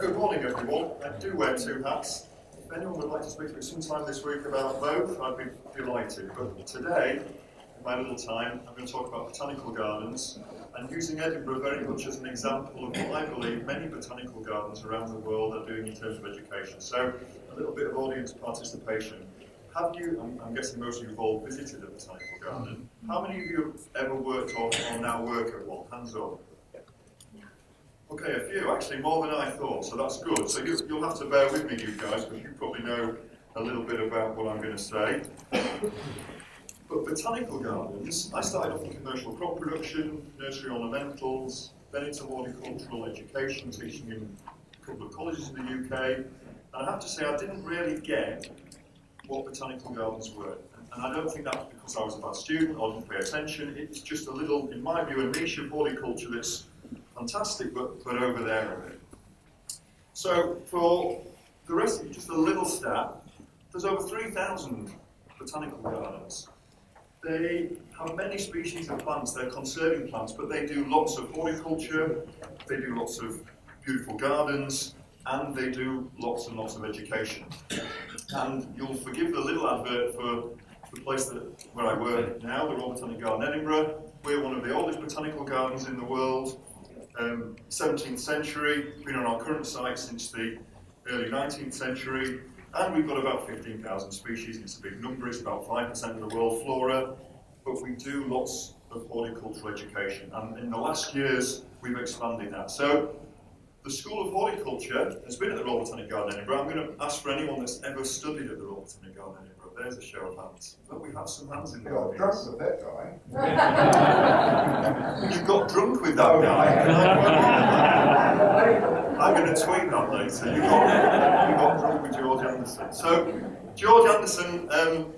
Good morning, everyone. I do wear two hats. If anyone would like to speak to me sometime this week about both, I'd be delighted. But today, in my little time, I'm going to talk about botanical gardens and using Edinburgh very much as an example of what I believe many botanical gardens around the world are doing in terms of education. So, a little bit of audience participation. Have you, I'm guessing most of you have all visited a botanical garden. How many of you have ever worked on or now work at one? Hands up. Okay, a few, actually more than I thought, so that's good. So you'll have to bear with me, you guys, because you probably know a little bit about what I'm going to say. But botanical gardens, I started off in commercial crop production, nursery ornamentals, then into horticultural education, teaching in a couple of colleges in the UK. And I have to say, I didn't really get what botanical gardens were. And I don't think that's because I was a bad student or didn't pay attention. It's just a little, in my view, a niche of horticulture that's fantastic, but over there a bit. So for the rest of you, just a little stat, there's over 3,000 botanical gardens. They have many species of plants, they're conserving plants, but they do lots of horticulture, they do lots of beautiful gardens, and they do lots and lots of education. And you'll forgive the little advert for the place where I work now, the Royal Botanic Garden Edinburgh. We're one of the oldest botanical gardens in the world. 17th century, been on our current site since the early 19th century, and we've got about 15,000 species. It's a big number, it's about 5% of the world flora, but we do lots of horticultural education, and in the last years we've expanded that. So the School of Horticulture has been at the Royal Botanic Garden Edinburgh. I'm going to ask for anyone that's ever studied at the Royal Botanic Garden Edinburgh. There's a show of hands. But we have some hands in the audience. You got drunk with that guy. You got drunk with that guy. I'm going to tweet that later. You got drunk with George Anderson. So George Anderson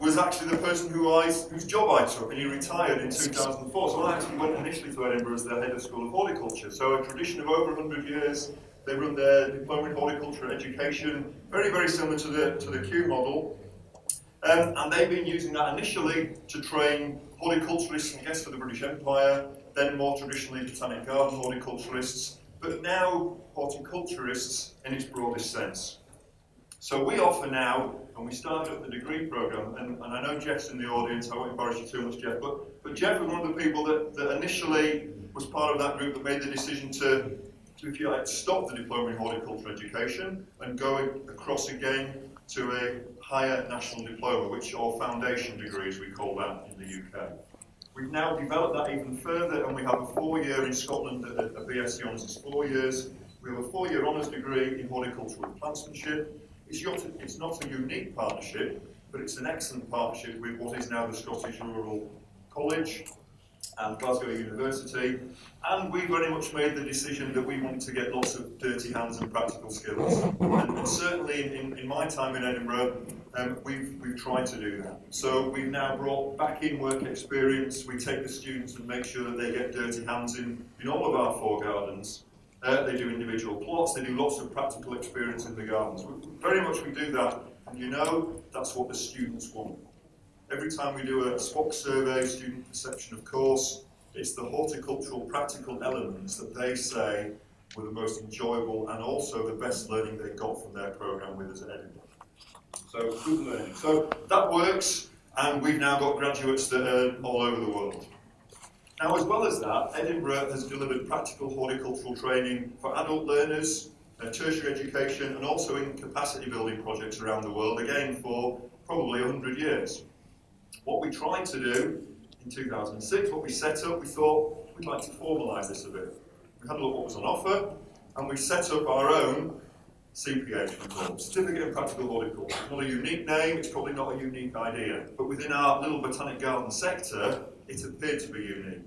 was actually the person whose job I took, and he retired in 2004. So I actually went initially to Edinburgh as the head of School of Horticulture. So a tradition of over 100 years. They run their diploma in horticulture education, very, very similar to the Q model. And they've been using that initially to train horticulturists and guests for the British Empire, then more traditionally botanic garden horticulturists, but now horticulturists in its broadest sense. So we offer now, and we started up the degree programme, and I know Jeff's in the audience, I won't embarrass you too much, Jeff, but Jeff was one of the people that initially was part of that group that made the decision to, if you like, stop the diploma in horticulture education and go across again to a higher national diploma, which are foundation degrees, we call that in the UK. We've now developed that even further, and we have a 4-year in Scotland, a BSc honours is 4 years. We have a 4-year honours degree in horticulture and plantsmanship. It's not a unique partnership, but it's an excellent partnership with what is now the Scottish Rural College and Glasgow University, and we very much made the decision that we wanted to get lots of dirty hands and practical skills. And certainly in my time in Edinburgh, we've tried to do that. So we've now brought back in work experience. We take the students and make sure that they get dirty hands in all of our 4 gardens. They do individual plots, they do lots of practical experience in the gardens. Very much we do that, and you know that's what the students want. Every time we do a SPOC survey, student perception of course, it's the horticultural practical elements that they say were the most enjoyable and also the best learning they got from their programme with us at Edinburgh. So good learning. So that works, and we've now got graduates that are all over the world. Now, as well as that, Edinburgh has delivered practical horticultural training for adult learners, tertiary education, and also in capacity building projects around the world, again for probably 100 years. What we tried to do in 2006, what we set up, we thought we'd like to formalise this a bit. We had a look at what was on offer, and we set up our own CPH, Certificate of Practical Horticulture. It's not a unique name, it's probably not a unique idea, but within our little botanic garden sector, it appeared to be unique.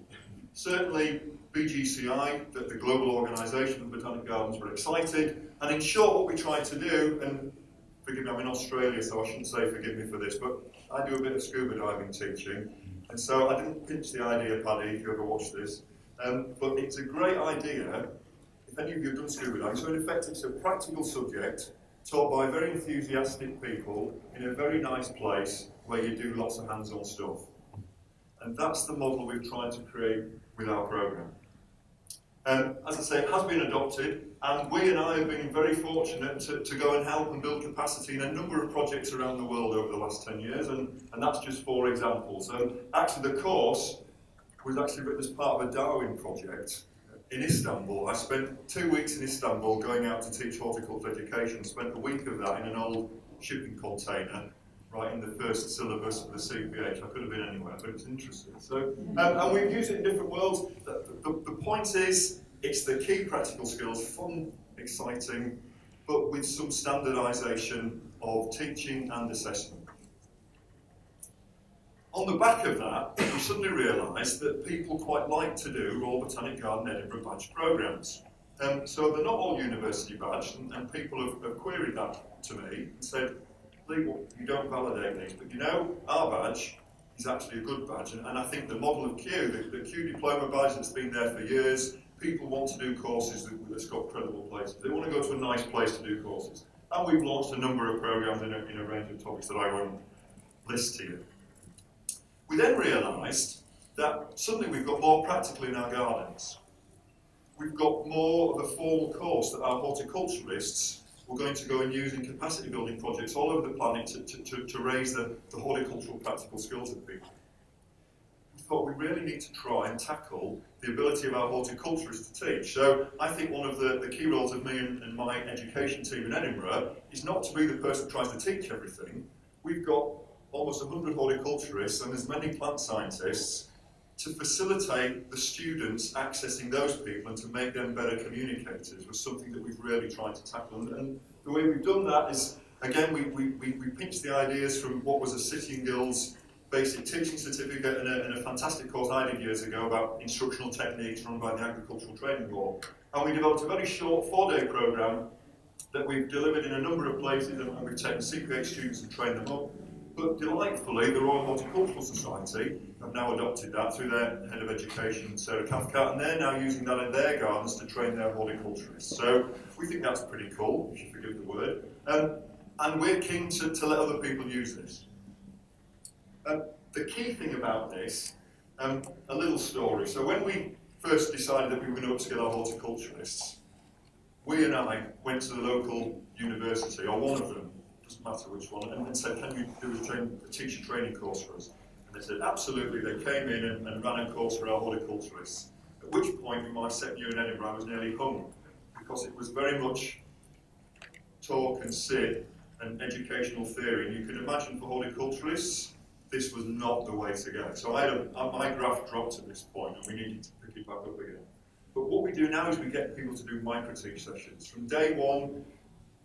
Certainly, BGCI, the global organisation of botanic gardens, were excited, and in short, what we tried to do, and forgive me, I'm in Australia, so I shouldn't say forgive me for this, but I do a bit of scuba diving teaching, and so I didn't pitch the idea, Paddy, if you ever watched this, but it's a great idea. If any of you have done scuba diving, so in effect it's a practical subject taught by very enthusiastic people in a very nice place where you do lots of hands-on stuff. And that's the model we've tried to create with our programme. As I say, it has been adopted, and we and I have been very fortunate to go and help and build capacity in a number of projects around the world over the last 10 years, and that's just 4 examples. So actually the course was actually written as part of a Darwin project in Istanbul. I spent 2 weeks in Istanbul going out to teach horticulture education, spent a week of that in an old shipping container, writing the first syllabus for the CPH. I could have been anywhere, but it's interesting. So, and we've used it in different worlds. The point is, it's the key practical skills, fun, exciting, but with some standardisation of teaching and assessment. On the back of that, we suddenly realised that people quite like to do Royal Botanic Garden Edinburgh badge programmes. So they're not all university badged, and people have queried that to me and said, Lee, well, you don't validate these, but you know, our badge is actually a good badge. And I think the model of Q, the Q diploma badge that's been there for years, people want to do courses that's got credible places. They want to go to a nice place to do courses. And we've launched a number of programmes in a range of topics that I won't list here. We then realised that suddenly we've got more practical in our gardens. We've got more of a formal course that our horticulturists were going to go and use in capacity building projects all over the planet to raise the horticultural practical skills of people. We thought we really need to try and tackle the ability of our horticulturists to teach. So I think one of the key roles of me and my education team in Edinburgh is not to be the person who tries to teach everything. We've got almost 100 horticulturists and as many plant scientists to facilitate the students accessing those people and to make them better communicators was something that we've really tried to tackle. And the way we've done that is, again, we pinched the ideas from what was a City and Guild's basic teaching certificate and a fantastic course I did years ago about instructional techniques run by the Agricultural Training Board. And we developed a very short 4-day programme that we've delivered in a number of places, and we've taken CPH students and trained them up. But delightfully, the Royal Horticultural Society have now adopted that through their Head of Education, Sarah Kafka, and they're now using that in their gardens to train their horticulturists. So we think that's pretty cool, if you forgive the word. And we're keen to let other people use this. The key thing about this, a little story. So when we first decided that we were going to upskill our horticulturists, we and I went to the local university, or one of them, doesn't matter which one, and said, can you do a teacher training course for us? And they said, absolutely. They came in and ran a course for our horticulturists, at which point in my 2nd year in Edinburgh I was nearly hung, because it was very much talk and sit and educational theory, and you can imagine for horticulturists this was not the way to go. So my graph dropped at this point and we needed to pick it back up again. But what we do now is we get people to do micro-teach sessions. From day one,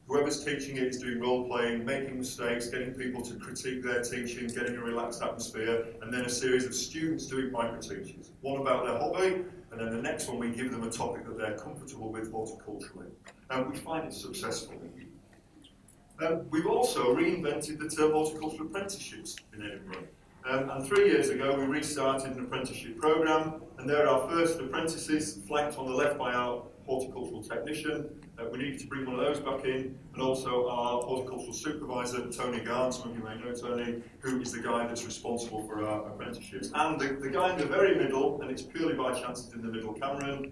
whoever's teaching it is doing role-playing, making mistakes, getting people to critique their teaching, getting a relaxed atmosphere, and then a series of students doing micro-teachers. One about their hobby, and then the next one we give them a topic that they're comfortable with horticulturally. And we find it successful. We've also reinvented the term horticultural apprenticeships in Edinburgh. And 3 years ago we restarted an apprenticeship programme, and there are our first apprentices, flanked on the left by our horticultural technician. We needed to bring one of those back in, and also our horticultural supervisor, Tony Garns, some of you may know Tony, who is the guy that's responsible for our apprenticeships. And the guy in the very middle, and it's purely by chance it's in the middle, Cameron,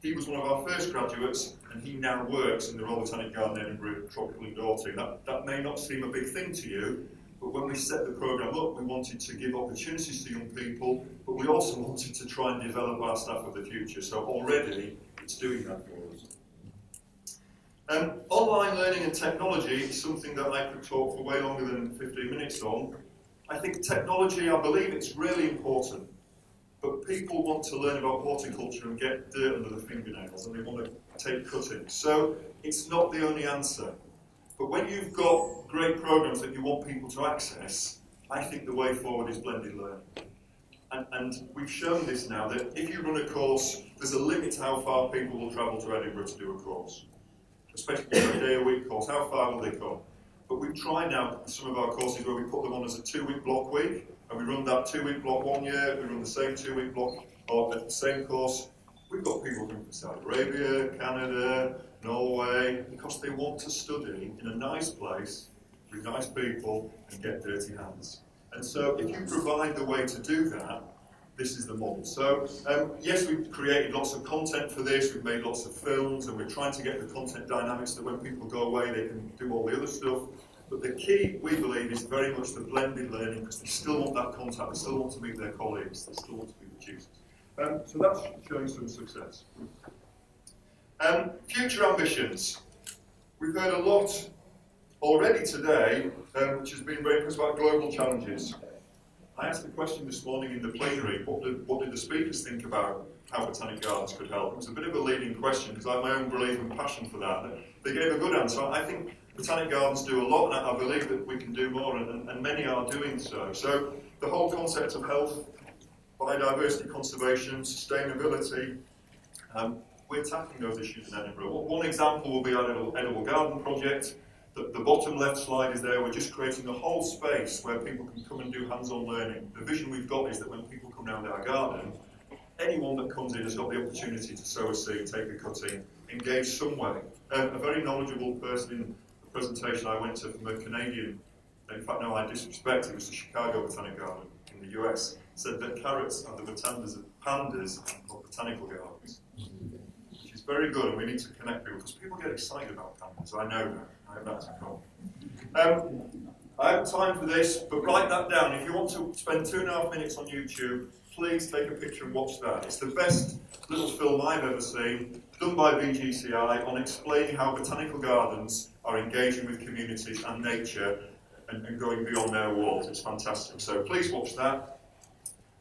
he was one of our first graduates, and he now works in the Royal Botanic Garden Edinburgh Tropical Indoor Team. That may not seem a big thing to you, but when we set the programme up, we wanted to give opportunities to young people, but we also wanted to try and develop our staff of the future, so already it's doing that for us. Online learning and technology is something that I could talk for way longer than 15 minutes on. I think technology, I believe it's really important, but people want to learn about horticulture and get dirt under the fingernails, and they want to take cuttings. So it's not the only answer. But when you've got great programs that you want people to access, I think the way forward is blended learning. And we've shown this now, that if you run a course, there's a limit to how far people will travel to Edinburgh to do a course. Especially a day-a-week course, how far will they go? But we've tried now some of our courses where we put them on as a 2-week block week, and we run that 2-week block one year, we run the same 2-week block or the same course. We've got people coming from Saudi Arabia, Canada, Norway, because they want to study in a nice place, with nice people, and get dirty hands. And so if you provide the way to do that, this is the model. So yes, we've created lots of content for this, we've made lots of films, and we're trying to get the content dynamics that when people go away they can do all the other stuff. But the key, we believe, is very much the blended learning, because they still want that contact, they still want to meet their colleagues, they still want to be with tutors. So that's showing some success. Future ambitions. We've heard a lot already today, which has been very much about global challenges. I asked the question this morning in the plenary, what did the speakers think about how Botanic Gardens could help? It was a bit of a leading question, because I have my own belief and passion for that. They gave a good answer. I think Botanic Gardens do a lot, and I believe that we can do more, and many are doing so. So the whole concept of health, biodiversity conservation, sustainability, we're tackling those issues in Edinburgh. One example will be our edible garden project. The bottom left slide is there. We're just creating a whole space where people can come and do hands-on learning. The vision we've got is that when people come round our garden, anyone that comes in has got the opportunity to sow a seed, take a cutting, engage some way. A very knowledgeable person in the presentation I went to from a Canadian, in fact no, I disrespect, it was the Chicago Botanic Garden in the US, said that carrots are the pandas of botanical gardens. Which is very good, and we need to connect people, because people get excited about pandas, I know that. That's a problem. I have time for this, but write that down. If you want to spend 2.5 minutes on YouTube, please take a picture and watch that. It's the best little film I've ever seen, done by BGCI, on explaining how botanical gardens are engaging with communities and nature and going beyond their walls. It's fantastic. So please watch that.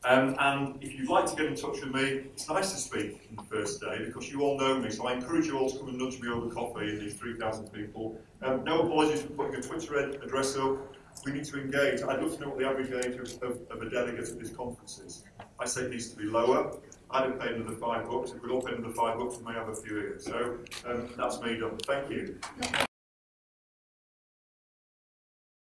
And if you'd like to get in touch with me, it's nice to speak on the first day, because you all know me, so I encourage you all to come and nudge me over coffee and these 3,000 people. No apologies for putting a Twitter address up. We need to engage. I'd love to know what the average age of a delegate at this conference is. I say it needs to be lower. I'd have paid another $5. If we all paid another $5, we may have a few here. So that's me done. Thank you.